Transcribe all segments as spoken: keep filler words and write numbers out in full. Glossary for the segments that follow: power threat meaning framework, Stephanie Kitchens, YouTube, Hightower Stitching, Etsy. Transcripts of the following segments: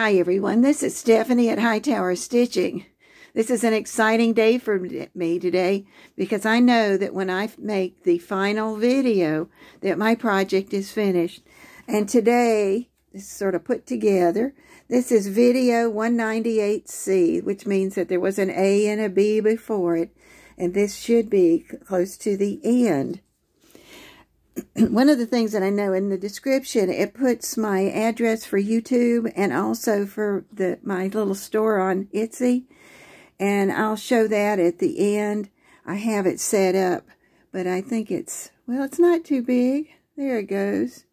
Hi everyone, this is Stephanie at Hightower Stitching. This is an exciting day for me today because I know that when I make the final video that my project is finished. And today, this is sort of put together. This is video one ninety-eight C, which means that there was an A and a B before it. And this should be close to the end. One of the things that I know in the description, it puts my address for YouTube and also for the my little store on Etsy. And I'll show that at the end. I have it set up, but I think it's, well, it's not too big. There it goes.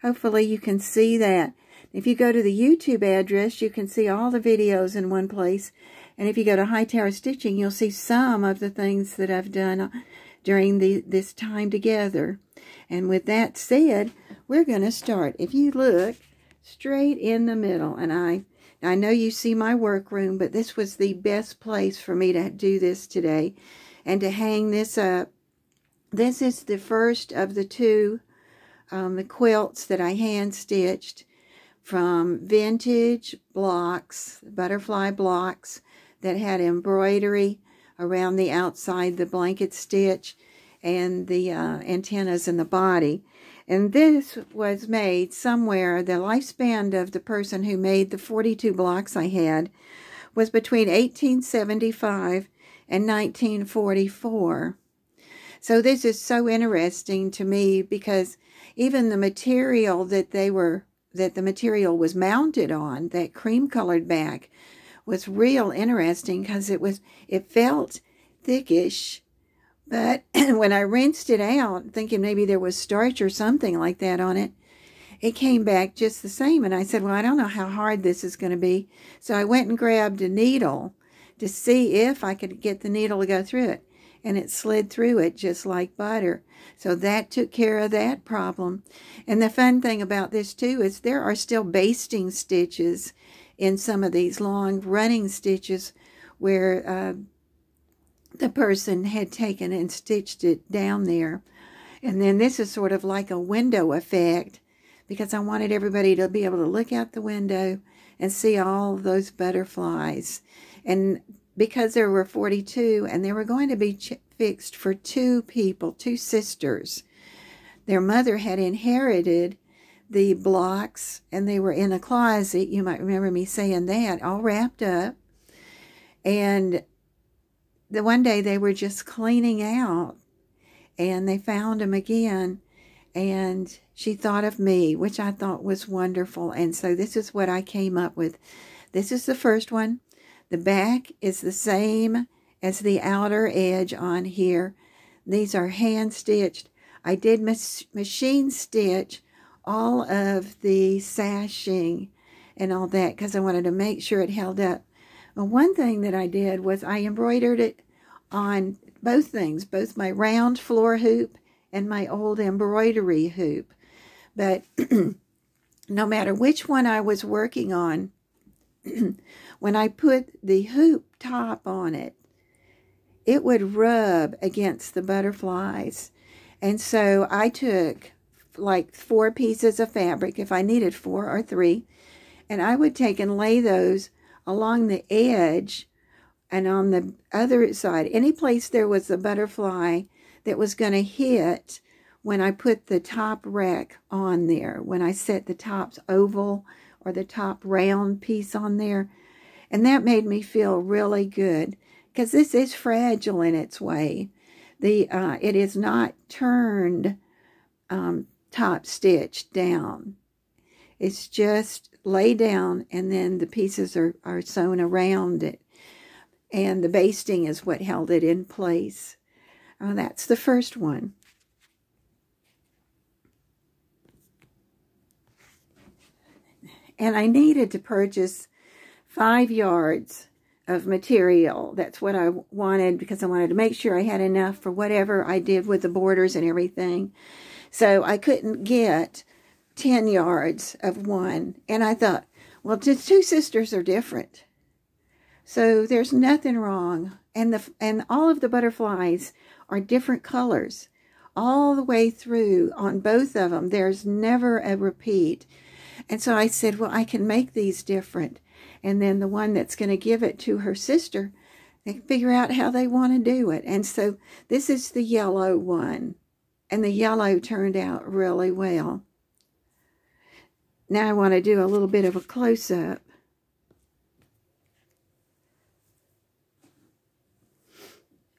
Hopefully you can see that. If you go to the YouTube address, you can see all the videos in one place. And if you go to Hightower Stitching, you'll see some of the things that I've done during the, this time together. And with that said, we're going to start. If you look straight in the middle, and I I know you see my workroom, but this was the best place for me to do this today and to hang this up. This is the first of the two um, the quilts that I hand stitched from vintage blocks, butterfly blocks that had embroidery around the outside, the blanket stitch, and the uh, antennas in the body. And this was made somewhere, the lifespan of the person who made the forty-two blocks I had was between eighteen seventy-five and nineteen forty-four. So this is so interesting to me because even the material that they were, that the material was mounted on, that cream-colored back, was real interesting because it was, it felt thickish. But when I rinsed it out, thinking maybe there was starch or something like that on it, it came back just the same. And I said, well, I don't know how hard this is going to be. So I went and grabbed a needle to see if I could get the needle to go through it. And it slid through it just like butter. So that took care of that problem. And the fun thing about this, too, is there are still basting stitches in some of these long running stitches where uh, the person had taken and stitched it down there. And then this is sort of like a window effect because I wanted everybody to be able to look out the window and see all those butterflies. And because there were forty-two and they were going to be fixed for two people, two sisters, their mother had inherited the blocks and they were in a closet. You might remember me saying that, all wrapped up. And the one day they were just cleaning out and they found them again, and she thought of me, which I thought was wonderful. And so this is what I came up with. This is the first one. The back is the same as the outer edge on here. These are hand stitched. I did machine stitch all of the sashing and all that because I wanted to make sure it held up. Well, one thing that I did was I embroidered it on both things, both my round floor hoop and my old embroidery hoop. But no matter which one I was working on, when I put the hoop top on it, it would rub against the butterflies. And so I took like four pieces of fabric, if I needed four or three, and I would take and lay those along the edge and on the other side. Any place there was a butterfly that was going to hit when I put the top rack on there, when I set the top oval or the top round piece on there. And that made me feel really good because this is fragile in its way. The uh, it is not turned um, top stitched down. It's just lay down, and then the pieces are, are sewn around it. And the basting is what held it in place. Oh, that's the first one. And I needed to purchase five yards of material. That's what I wanted because I wanted to make sure I had enough for whatever I did with the borders and everything. So I couldn't get ten yards of one. And I thought, well, the two sisters are different. So there's nothing wrong. And the and all of the butterflies are different colors. All the way through on both of them, there's never a repeat. And so I said, well, I can make these different. And then the one that's going to give it to her sister, they can figure out how they want to do it. And so this is the yellow one. And the yellow turned out really well. Now I want to do a little bit of a close-up.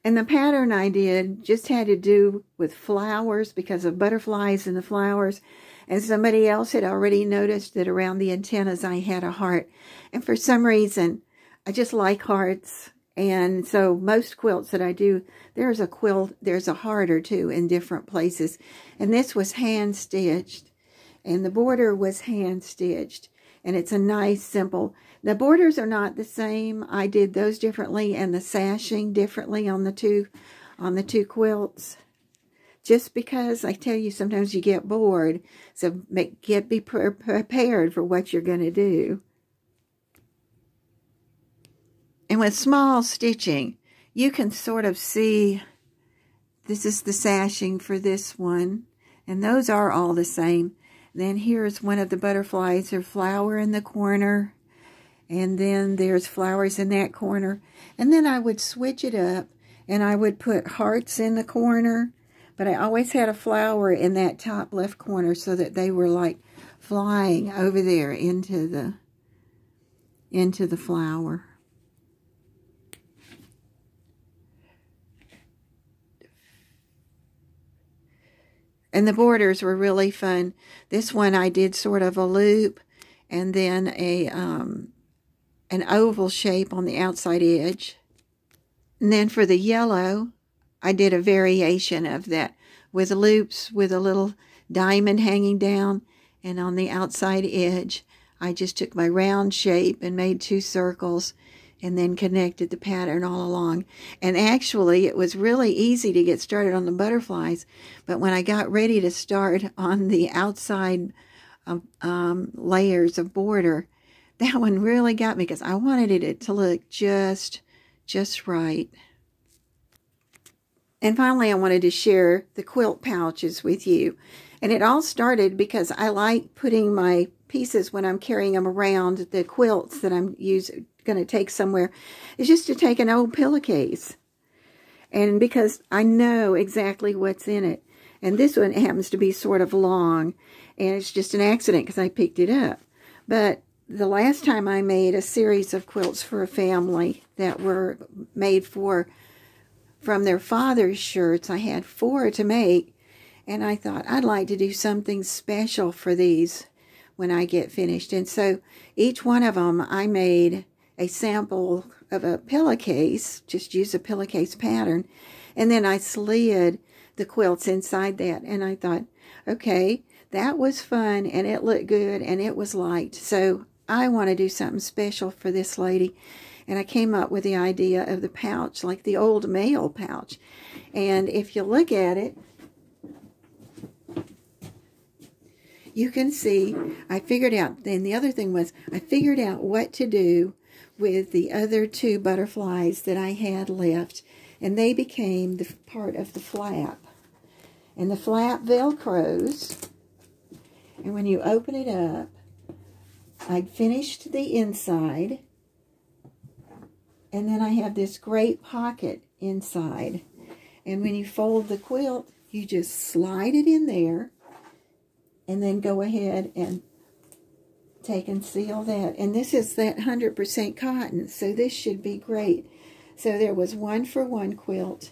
And the pattern I did just had to do with flowers because of butterflies and the flowers. And somebody else had already noticed that around the antennas I had a heart. And for some reason, I just like hearts. And so most quilts that I do, there's a quilt, there's a heart or two in different places. And this was hand-stitched. And the border was hand-stitched. And it's a nice, simple. The borders are not the same. I did those differently and the sashing differently on the two, on the two quilts. Just because I tell you sometimes you get bored, so make, get be pre prepared for what you're going to do. And with small stitching, you can sort of see. This is the sashing for this one, and those are all the same. Then here's one of the butterflies or flower in the corner. And then there's flowers in that corner. And then I would switch it up and I would put hearts in the corner. But I always had a flower in that top left corner so that they were like flying over there into the, into the flower. And the borders were really fun. This one I did sort of a loop and then a um, an oval shape on the outside edge. And then for the yellow, I did a variation of that with loops with a little diamond hanging down. And on the outside edge, I just took my round shape and made two circles and then connected the pattern all along. And actually, it was really easy to get started on the butterflies, but when I got ready to start on the outside of, um, layers of border, that one really got me because I wanted it to look just, just right. And finally, I wanted to share the quilt pouches with you. And it all started because I like putting my pieces when I'm carrying them around the quilts that I'm using, going to take somewhere, is just to take an old pillowcase, and because I know exactly what's in it. And this one happens to be sort of long, and it's just an accident because I picked it up. But the last time I made a series of quilts for a family that were made for from their father's shirts, I had four to make, and I thought I'd like to do something special for these when I get finished. And so each one of them I made a sample of a pillowcase, just use a pillowcase pattern, and then I slid the quilts inside that, and I thought, okay, that was fun, and it looked good, and it was light, so I want to do something special for this lady. And I came up with the idea of the pouch, like the old mail pouch. And if you look at it, you can see I figured out, then the other thing was, I figured out what to do with the other two butterflies that I had left, and they became the part of the flap. And the flap velcros, and when you open it up, I finished the inside, and then I have this great pocket inside. And when you fold the quilt, you just slide it in there, and then go ahead and take and seal that. And this is that one hundred percent cotton, so this should be great. So there was one for one quilt,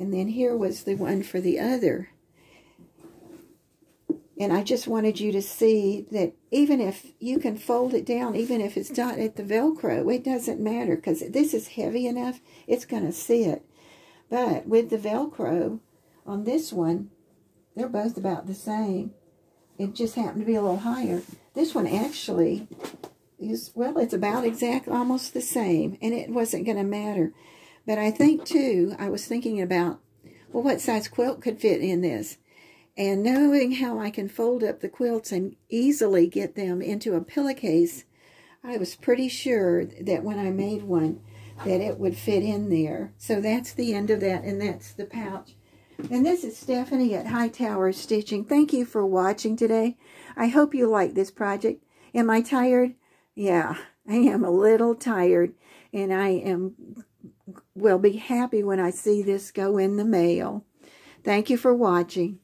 and then here was the one for the other. And I just wanted you to see that even if you can fold it down, even if it's not at the Velcro, it doesn't matter, because this is heavy enough, it's going to sit. But with the Velcro on this one, they're both about the same. It just happened to be a little higher. This one actually is, well, it's about exact, almost the same. And it wasn't going to matter. But I think, too, I was thinking about, well, what size quilt could fit in this? And knowing how I can fold up the quilts and easily get them into a pillowcase, I was pretty sure that when I made one, that it would fit in there. So that's the end of that, and that's the pouch. And this is Stephanie at Hightower Stitching. Thank you for watching today. I hope you like this project. Am I tired? Yeah, I am a little tired, and I am will be happy when I see this go in the mail. Thank you for watching.